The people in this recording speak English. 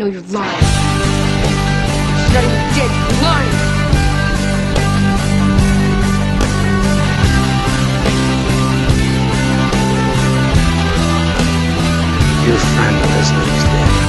No, you're lying. She's not even dead. You're lying. Your friend listening is dead.